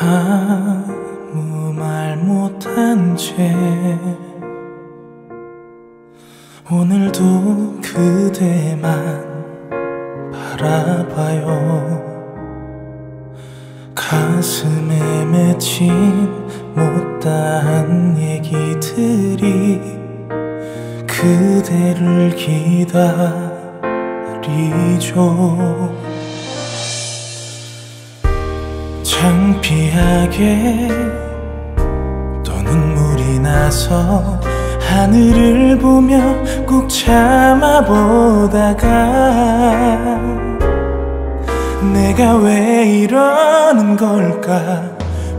아무 말 못한 채 오늘도 그대만 바라봐요. 가슴에 맺힌 못다한 얘기들이 그대를 기다리죠. 창피하게 또 눈물이 나서 하늘을 보며 꾹 참아보다가 내가 왜 이러는 걸까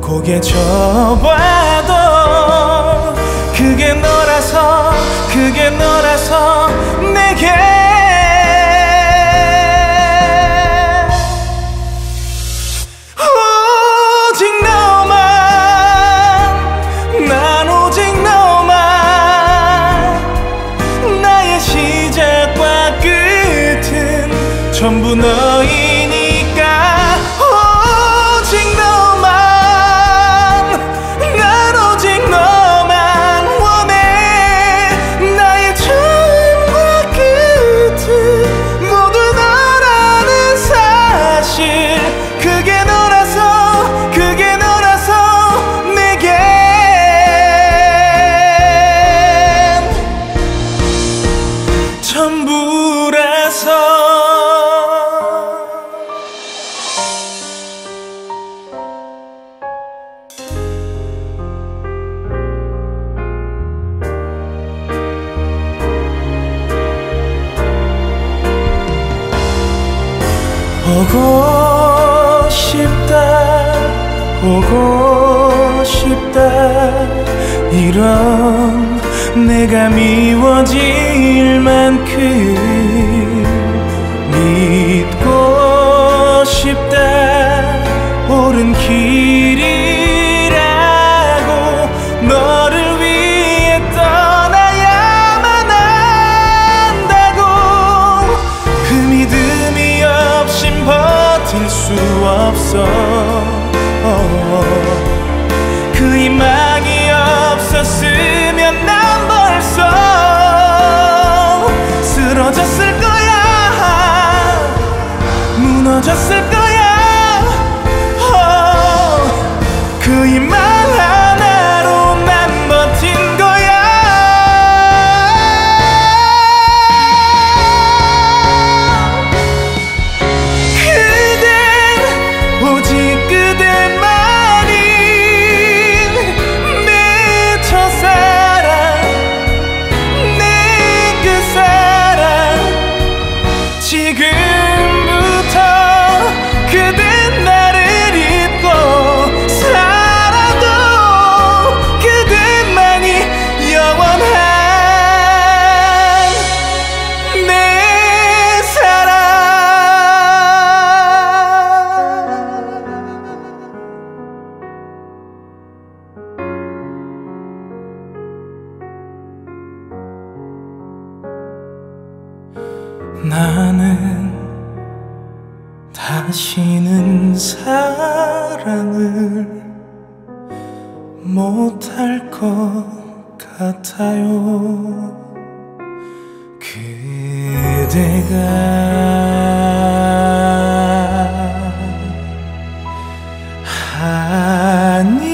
고개 쳐봐도 그게 너라서 내게 오직 너만 나의 시작과 끝은 전부 너이니까. 오직 너 오고 싶다 이런 내가 미워질 만큼 믿고 싶다. 옳은 길이라고 너를 위해 떠나야만 한다고 그 믿음이 없인 버틸 수 없어. 그 희망이 없었으면 난 벌써 쓰러졌을 거야, 무너졌을 거야. 그 희망 하나로 난 버틴 거야. 그댄 오직 그대만 나는 다시는 사랑을 못할 것 같아요. 그대가 아니